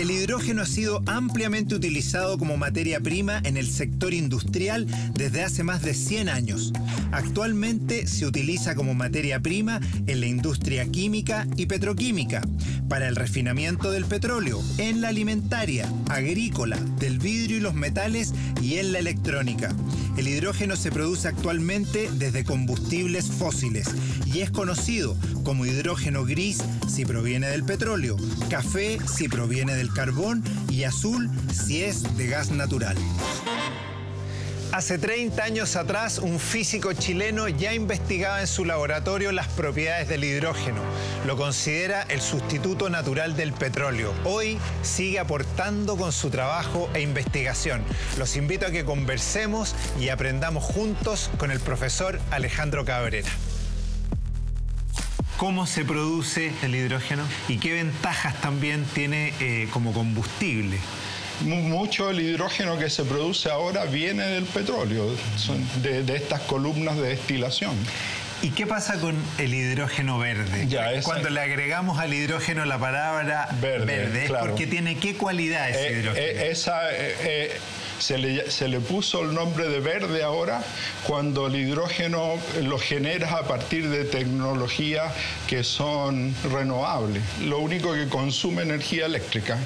El hidrógeno ha sido ampliamente utilizado como materia prima en el sector industrial desde hace más de 100 años. Actualmente se utiliza como materia prima en la industria química y petroquímica, para el refinamiento del petróleo, en la alimentaria, agrícola, del vidrio y los metales y en la electrónica. El hidrógeno se produce actualmente desde combustibles fósiles y es conocido como hidrógeno gris si proviene del petróleo, café si proviene del carbón y azul si es de gas natural. Hace 30 años atrás, un físico chileno ya investigaba en su laboratorio las propiedades del hidrógeno. Lo considera el sustituto natural del petróleo. Hoy sigue aportando con su trabajo e investigación. Los invito a que conversemos y aprendamos juntos con el profesor Alejandro Cabrera. ¿Cómo se produce el hidrógeno y qué ventajas también tiene como combustible? Mucho del hidrógeno que se produce ahora viene del petróleo, de estas columnas de destilación. ¿Y qué pasa con el hidrógeno verde? Cuando le agregamos al hidrógeno la palabra verde, claro. ¿Porque tiene qué cualidad ese hidrógeno? Se le puso el nombre de verde ahora cuando el hidrógeno lo generas a partir de tecnologías que son renovables. Lo único que consume energía eléctrica.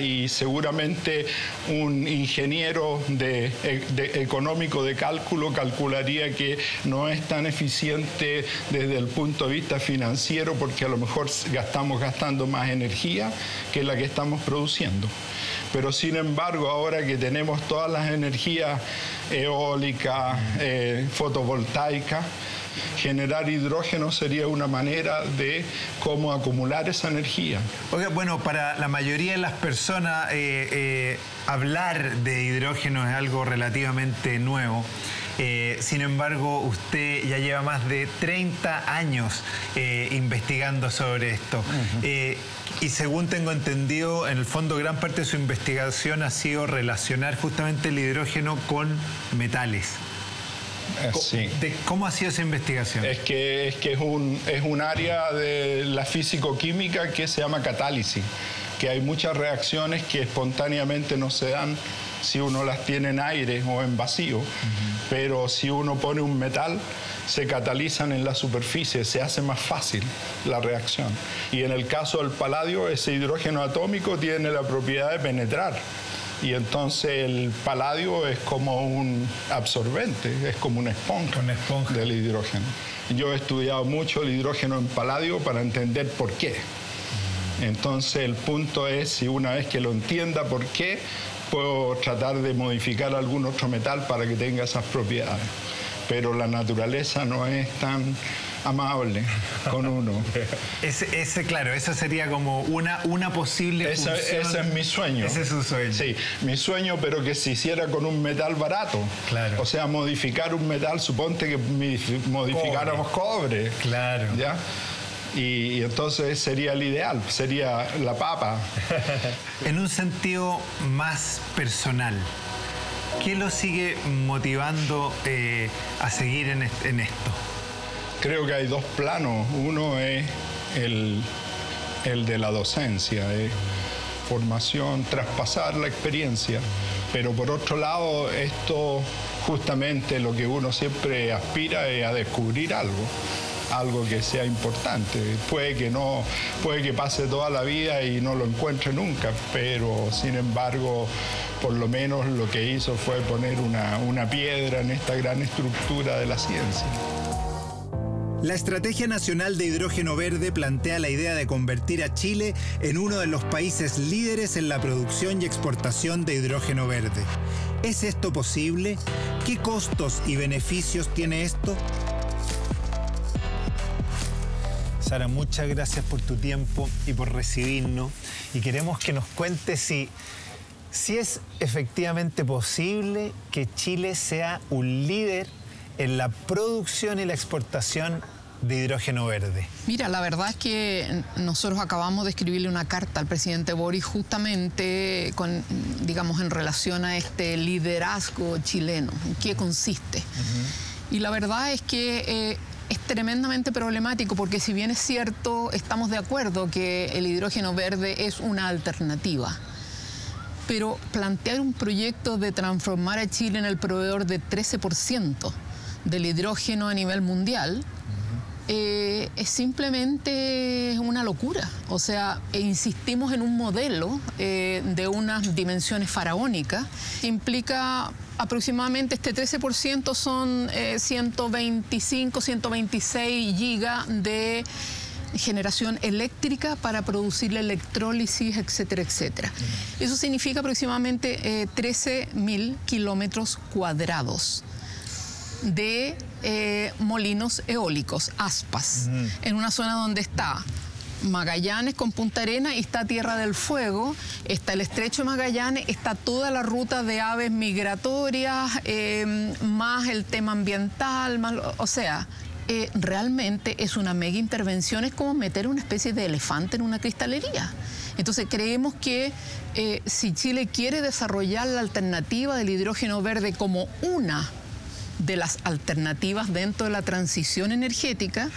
Y seguramente un ingeniero económico de cálculo calcularía que no es tan eficiente desde el punto de vista financiero porque a lo mejor estamos gastando más energía que la que estamos produciendo. Pero sin embargo, ahora que tenemos todas las energías eólicas, fotovoltaicas, generar hidrógeno sería una manera de cómo acumular esa energía. Oiga, bueno, para la mayoría de las personas hablar de hidrógeno es algo relativamente nuevo. Sin embargo, usted ya lleva más de 30 años investigando sobre esto. Y según tengo entendido, en el fondo gran parte de su investigación ha sido relacionar justamente el hidrógeno con metales. Sí. ¿Cómo ha sido esa investigación? Es que es un área de la físico-química que se llama catálisis, que hay muchas reacciones que espontáneamente no se dan si uno las tiene en aire o en vacío, pero si uno pone un metal, se catalizan en la superficie, se hace más fácil la reacción. Y en el caso del paladio, ese hidrógeno atómico tiene la propiedad de penetrar. Y entonces el paladio es como un absorbente, es como una esponja del hidrógeno. Yo he estudiado mucho el hidrógeno en paladio para entender por qué. Entonces el punto es, si una vez que lo entienda por qué, puedo tratar de modificar algún otro metal para que tenga esas propiedades. Pero la naturaleza no es tan amable con uno. Claro, esa sería como una posible función. Ese es mi sueño. Ese es su sueño. Sí, mi sueño, pero que se hiciera con un metal barato. Claro. O sea, modificar un metal, suponte que modificáramos cobre. Claro. ¿Ya? Y entonces sería el ideal, sería la papa. En un sentido más personal, ¿qué lo sigue motivando a seguir en esto? Creo que hay dos planos. Uno es el de la docencia, formación, traspasar la experiencia. Pero por otro lado, esto justamente lo que uno siempre aspira es a descubrir algo que sea importante. Puede que pase toda la vida y no lo encuentre nunca, pero sin embargo, por lo menos lo que hizo fue poner una piedra en esta gran estructura de la ciencia. La Estrategia Nacional de Hidrógeno Verde plantea la idea de convertir a Chile en uno de los países líderes en la producción y exportación de hidrógeno verde. ¿Es esto posible? ¿Qué costos y beneficios tiene esto? Sara, muchas gracias por tu tiempo y por recibirnos. Y queremos que nos cuentes si es efectivamente posible que Chile sea un líder en la producción y la exportación de hidrógeno verde. Mira, la verdad es que nosotros acabamos de escribirle una carta al presidente Boris justamente en relación a este liderazgo chileno, en qué consiste. Y la verdad es que es tremendamente problemático porque si bien es cierto, estamos de acuerdo que el hidrógeno verde es una alternativa, pero plantear un proyecto de transformar a Chile en el proveedor de 13% del hidrógeno a nivel mundial es simplemente una locura. O sea, insistimos en un modelo de unas dimensiones faraónicas que implica aproximadamente este 13% son 125, 126 gigas de generación eléctrica para producir la electrólisis, etcétera, etcétera. Eso significa aproximadamente 13.000 kilómetros cuadrados de molinos eólicos, aspas, en una zona donde está Magallanes con Punta Arenas y está Tierra del Fuego, está el Estrecho de Magallanes, está toda la ruta de aves migratorias, más el tema ambiental, más, o sea, realmente es una mega intervención, es como meter una especie de elefante en una cristalería. Entonces creemos que si Chile quiere desarrollar la alternativa del hidrógeno verde como una de las alternativas dentro de la transición energética,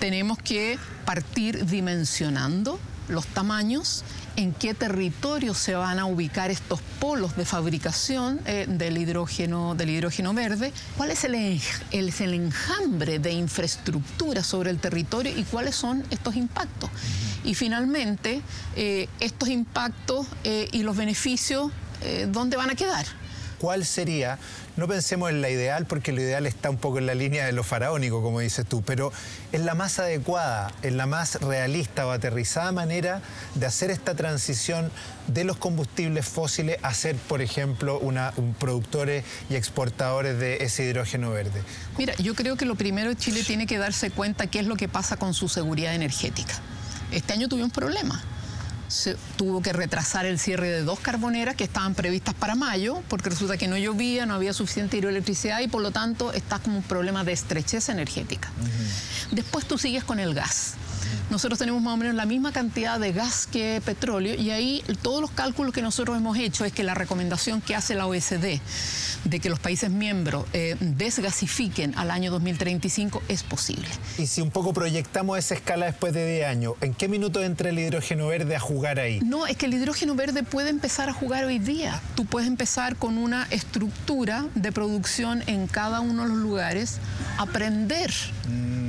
tenemos que partir dimensionando los tamaños, en qué territorio se van a ubicar estos polos de fabricación del hidrógeno verde, cuál es el enjambre de infraestructura sobre el territorio y cuáles son estos impactos. Y finalmente, estos impactos y los beneficios, ¿dónde van a quedar? ¿Cuál sería? No pensemos en la ideal, porque lo ideal está un poco en la línea de lo faraónico, como dices tú, pero en la más adecuada, en la más realista o aterrizada manera de hacer esta transición de los combustibles fósiles a ser, por ejemplo, productores y exportadores de ese hidrógeno verde. Mira, yo creo que lo primero Chile tiene que darse cuenta qué es lo que pasa con su seguridad energética. Este año tuvo un problema. Se tuvo que retrasar el cierre de 2 carboneras que estaban previstas para mayo porque resulta que no llovía, no había suficiente hidroelectricidad y por lo tanto está como un problema de estrechez energética. Después tú sigues con el gas. Nosotros tenemos más o menos la misma cantidad de gas que petróleo y ahí todos los cálculos que nosotros hemos hecho es que la recomendación que hace la OECD de que los países miembros desgasifiquen al año 2035 es posible. Y si un poco proyectamos esa escala después de 10 años, ¿en qué minuto entra el hidrógeno verde a jugar ahí? No, es que el hidrógeno verde puede empezar a jugar hoy día. Tú puedes empezar con una estructura de producción en cada uno de los lugares, aprender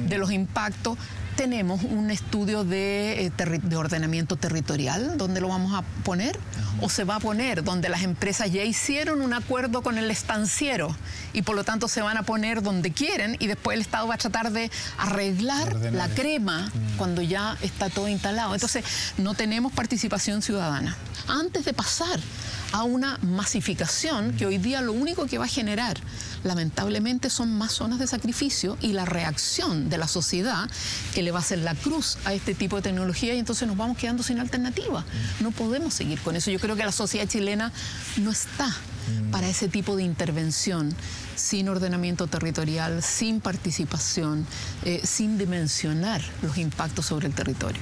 de los impactos. Tenemos un estudio de ordenamiento territorial, ¿dónde lo vamos a poner? O se va a poner donde las empresas ya hicieron un acuerdo con el estanciero y por lo tanto se van a poner donde quieren y después el Estado va a tratar de arreglar la crema cuando ya está todo instalado. Entonces, no tenemos participación ciudadana. Antes de pasar a una masificación que hoy día lo único que va a generar, lamentablemente, son más zonas de sacrificio y la reacción de la sociedad que le va a hacer la cruz a este tipo de tecnología y entonces nos vamos quedando sin alternativa. No podemos seguir con eso. Yo creo que la sociedad chilena no está para ese tipo de intervención sin ordenamiento territorial, sin participación, sin dimensionar los impactos sobre el territorio.